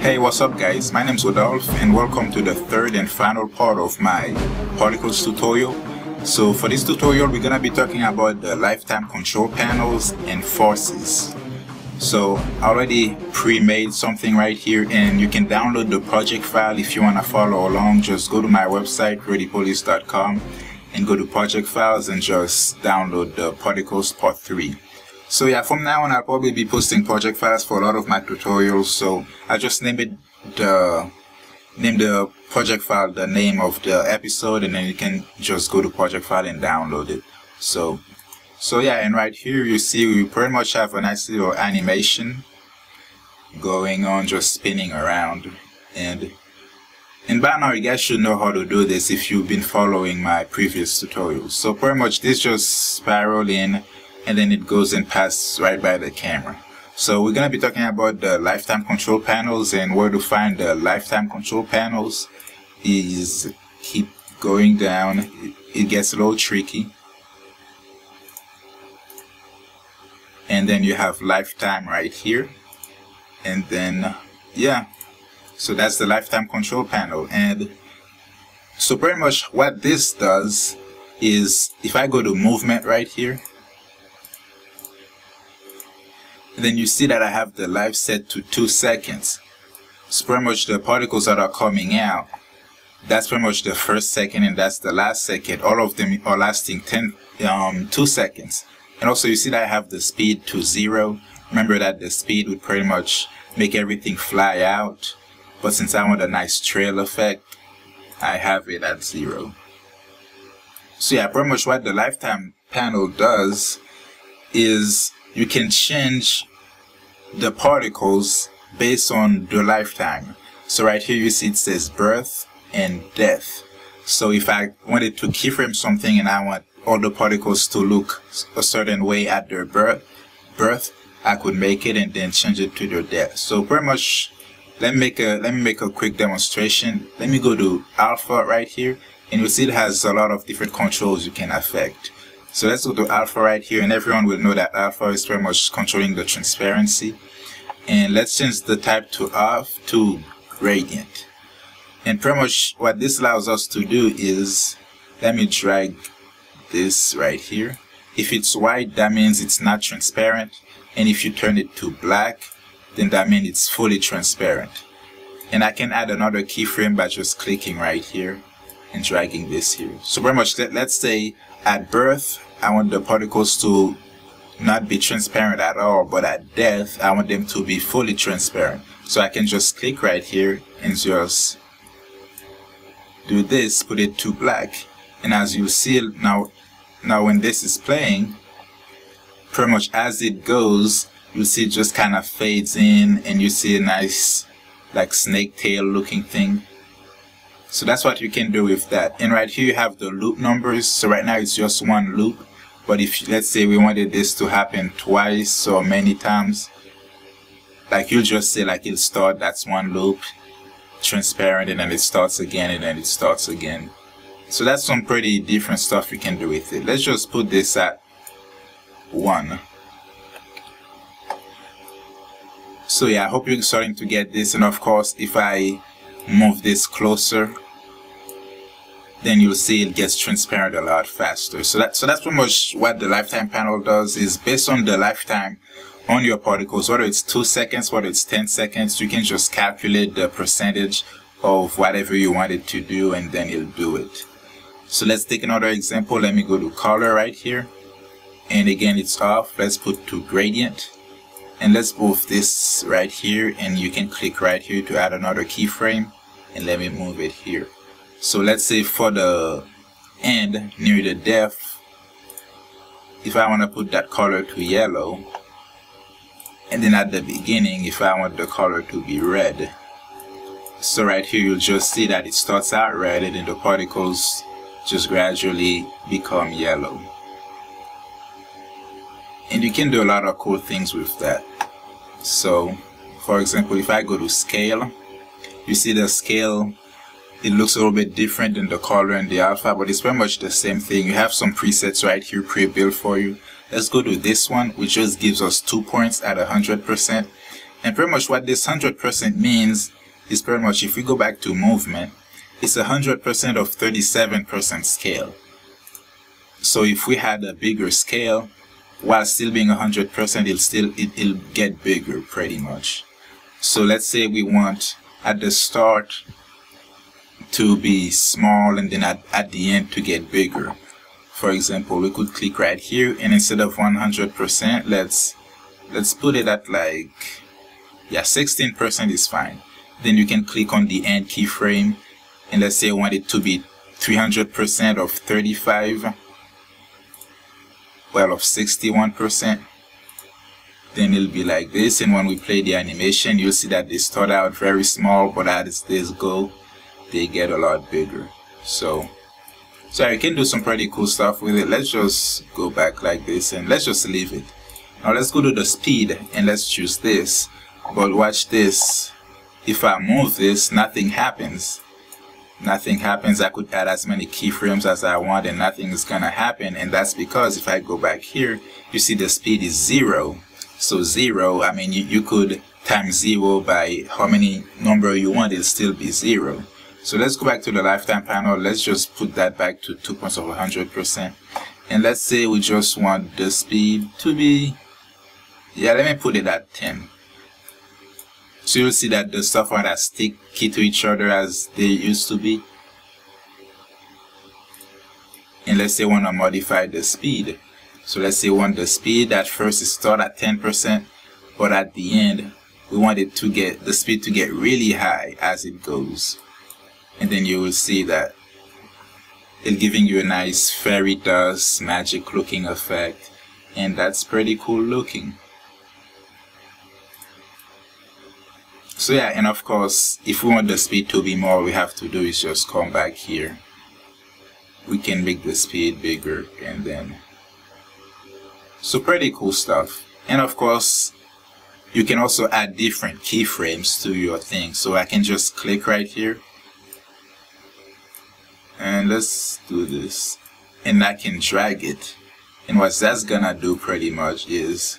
Hey, what's up guys, my name is Rodolphe and welcome to the third and final part of my particles tutorial. So for this tutorial we're gonna be talking about the lifetime control panels and forces. So I already pre-made something right here and you can download the project file if you wanna follow along. Just go to my website rodypolis.com and go to project files and just download the particles part 3. So yeah, from now on I'll probably be posting project files for a lot of my tutorials, so I just name the project file the name of the episode and then you can just go to project file and download it. So yeah, and right here you see we pretty much have a nice little animation going on, just spinning around, and by now you guys should know how to do this if you've been following my previous tutorials. So pretty much this just spirals in and then it goes and passes right by the camera. So we're gonna be talking about the lifetime control panels, and where to find the lifetime control panels is keep going down. It gets a little tricky. And then you have lifetime right here. And then, yeah, so that's the lifetime control panel. And so pretty much what this does is, if I go to movement right here, then you see that I have the life set to 2 seconds. So pretty much the particles that are coming out, that's pretty much the first second and that's the last second. All of them are lasting 2 seconds. And also you see that I have the speed to 0. Remember that the speed would pretty much make everything fly out, but since I want a nice trail effect, I have it at 0. So yeah, pretty much what the lifetime panel does is you can change the particles based on the lifetime. So right here you see it says birth and death. So if I wanted to keyframe something and I want all the particles to look a certain way at their birth, I could make it and then change it to their death. So pretty much, let me make a quick demonstration. Let me go to alpha right here, and you see it has a lot of different controls you can affect. So let's go to alpha right here, and everyone will know that alpha is pretty much controlling the transparency. And let's change the type to off to gradient. And pretty much what this allows us to do is, let me drag this right here. If it's white, that means it's not transparent. And if you turn it to black, then that means it's fully transparent. And I can add another keyframe by just clicking right here and dragging this here. So pretty much, let's say at birth, I want the particles to not be transparent at all, but at death, I want them to be fully transparent. So I can just click right here and just do this, put it to black. And as you see now when this is playing, pretty much as it goes, you see it just kind of fades in and you see a nice like snake tail looking thing. So that's what you can do with that. And right here you have the loop numbers. So right now it's just one loop, but if let's say we wanted this to happen twice or many times, like you'll just say like it'll start, that's one loop, transparent, and then it starts again and then it starts again. So that's some pretty different stuff you can do with it. Let's just put this at 1. So yeah, I hope you're starting to get this, and of course if I move this closer, then you'll see it gets transparent a lot faster. So that's pretty much what the lifetime panel does, is based on the lifetime on your particles, whether it's 2 seconds, whether it's 10 seconds, you can just calculate the percentage of whatever you want it to do and then it'll do it. So let's take another example. Let me go to color right here, and again it's off. Let's put to gradient. And let's move this right here, and you can click right here to add another keyframe, and let me move it here. So let's say for the end near the death, if I want to put that color to yellow, and then at the beginning if I want the color to be red. So right here you'll just see that it starts out red and then the particles just gradually become yellow. And you can do a lot of cool things with that. So for example, if I go to scale, you see the scale, it looks a little bit different than the color and the alpha, but it's pretty much the same thing. You have some presets right here pre-built for you. Let's go to this one, which just gives us 2 points at 100%, And pretty much what this 100% means is pretty much, if we go back to movement, it's 100% of 37% scale. So if we had a bigger scale, while still being 100%, it'll get bigger pretty much. So let's say we want at the start to be small and then at the end to get bigger. For example, we could click right here, and instead of 100%, let's put it at, like, yeah, 16% is fine. Then you can click on the end keyframe, and let's say I want it to be 300% of 35, well, of 61%. Then it'll be like this, and when we play the animation, you'll see that they start out very small, but as this go, they get a lot bigger. So you can do some pretty cool stuff with it. Let's just go back like this and let's just leave it. Now let's go to the speed and let's choose this. But watch this. If I move this, nothing happens. Nothing happens. I could add as many keyframes as I want and nothing is gonna happen. And that's because if I go back here, you see the speed is 0. So 0, I mean, you could times 0 by how many number you want, it'll still be 0. So let's go back to the lifetime panel. Let's just put that back to 2 points of 100%. And let's say we just want the speed to be, yeah, let me put it at 10. So you'll see that the stuff are not sticky to each other as they used to be. And let's say we want to modify the speed. So let's say we want the speed at first it start at 10%, but at the end we want it to get the speed to get really high as it goes. And then you will see that it's giving you a nice fairy dust magic looking effect, and that's pretty cool looking. So yeah, and of course if we want the speed to be more, we have to do is just come back here. We can make the speed bigger, and then so pretty cool stuff. And of course you can also add different keyframes to your thing. So I can just click right here. And let's do this, and I can drag it, and what that's gonna do pretty much is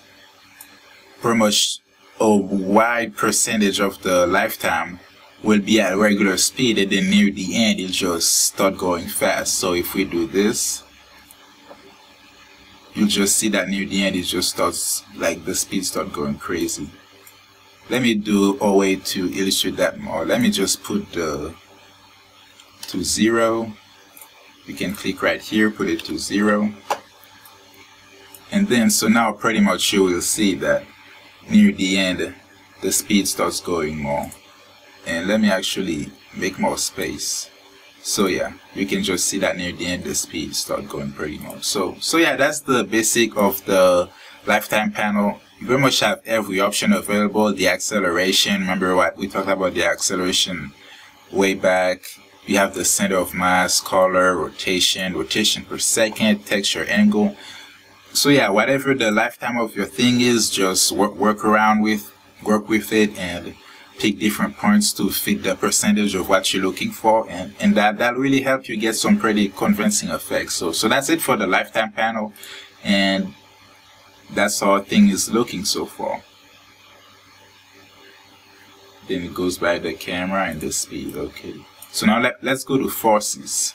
a wide percentage of the lifetime will be at regular speed, and then near the end it'll just start going fast. So if we do this, you'll just see that near the end it just starts, like, the speed starts going crazy. Let me do a way to illustrate that more. Let me just put the to 0. You can click right here, put it to 0, and then so now pretty much you will see that near the end the speed starts going more. And let me actually make more space. So yeah, you can just see that near the end the speed starts going pretty much. So yeah, that's the basic of the lifetime panel. You pretty much have every option available. The acceleration, remember what we talked about the acceleration way back. You have the center of mass, color, rotation per second, texture, angle. So yeah, whatever the lifetime of your thing is, just work with it and pick different points to fit the percentage of what you're looking for, and that really helps you get some pretty convincing effects. So that's it for the lifetime panel, and that's how our thing is looking so far. Then it goes by the camera and the speed, okay. So now let's go to Forces.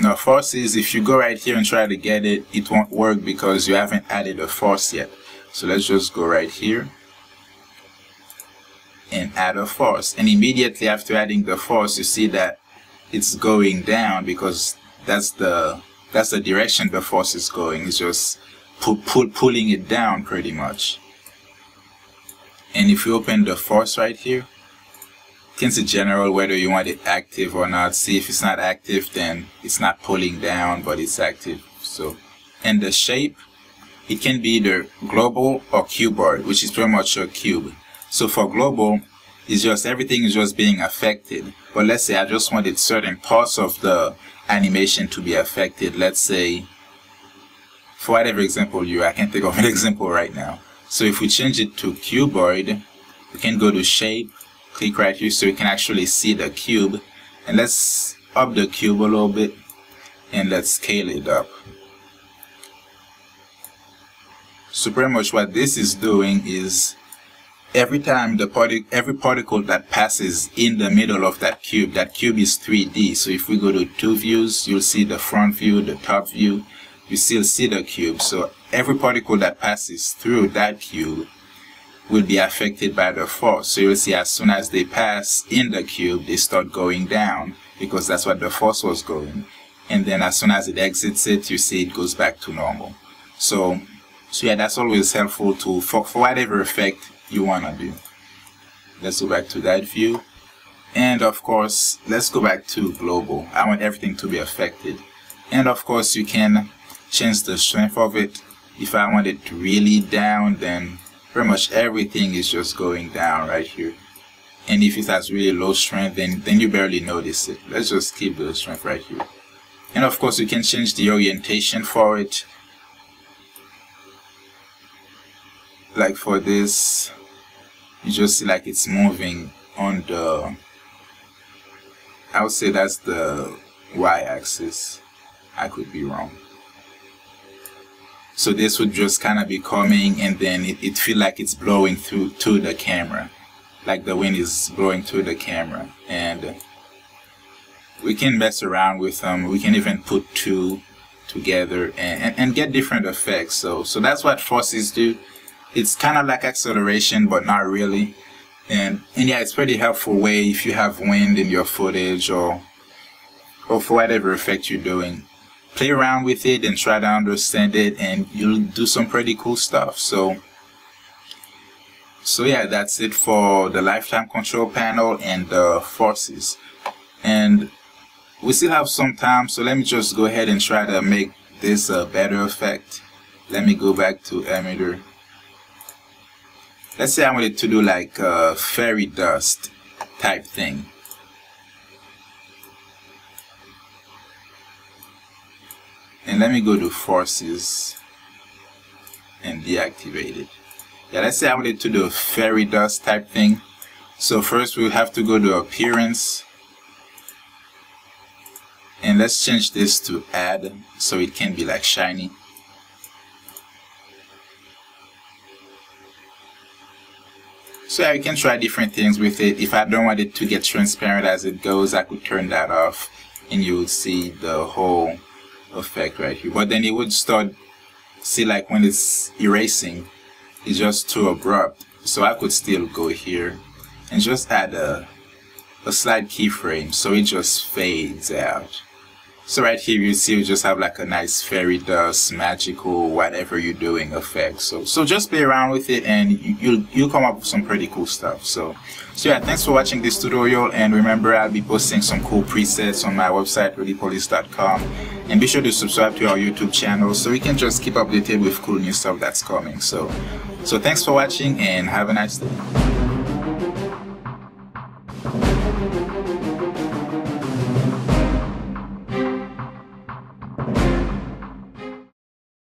Now Forces, if you go right here and try to get it, it won't work because you haven't added a force yet. So let's just go right here and add a force. And immediately after adding the force, you see that it's going down because that's the direction the force is going. It's just pulling it down pretty much. And if you open the force right here, you can see general whether you want it active or not. See, if it's not active, then it's not pulling down, but it's active. So, and the shape, it can be either global or cuboid, which is pretty much a cube. So for global, it's just everything is just being affected. But let's say I just wanted certain parts of the animation to be affected. Let's say, for whatever example I can't think of an example right now. So if we change it to cuboid, we can go to shape, click right here so you can actually see the cube. And let's up the cube a little bit and let's scale it up. So pretty much what this is doing is every time every particle that passes in the middle of that cube is 3D. So if we go to two views, you'll see the front view, the top view, you still see the cube. So every particle that passes through that cube will be affected by the force. So you'll see as soon as they pass in the cube, they start going down because that's what the force was going. And then as soon as it exits it, you see it goes back to normal. So yeah, that's always helpful to for whatever effect you want to do. Let's go back to that view. And of course, let's go back to global. I want everything to be affected. And of course, you can change the strength of it. If I want it really down, then pretty much everything is just going down right here. And if it has really low strength, then you barely notice it. Let's just keep the strength right here. And of course, you can change the orientation for it. Like for this, you just see like it's moving on the, I would say that's the y-axis. I could be wrong. So this would just kind of be coming, and then it feels like it's blowing through to the camera. Like the wind is blowing through the camera. And we can mess around with them. We can even put two together and get different effects. So that's what forces do. It's kind of like acceleration, but not really. And yeah, it's pretty helpful way if you have wind in your footage or for whatever effect you're doing. Play around with it and try to understand it, and you'll do some pretty cool stuff. So yeah, that's it for the Lifetime Control panel and the forces. And we still have some time, so let me just go ahead and try to make this a better effect. Let me go back to emitter. Let's say I wanted to do like a fairy dust type thing. And let me go to forces and deactivate it. Yeah, let's say I wanted to do a fairy dust type thing. So first we'll have to go to appearance. And let's change this to add so it can be like shiny. So yeah, you can try different things with it. If I don't want it to get transparent as it goes, I could turn that off and you will see the whole effect right here. But then it would start, see like when it's erasing, it's just too abrupt. So I could still go here and just add a slight keyframe so it just fades out. So right here you see you just have like a nice fairy dust, magical, whatever you're doing effect. So just play around with it and you'll come up with some pretty cool stuff. So yeah, thanks for watching this tutorial, and remember I'll be posting some cool presets on my website rodypolis.com, and be sure to subscribe to our YouTube channel so we can just keep updated with cool new stuff that's coming. So thanks for watching and have a nice day.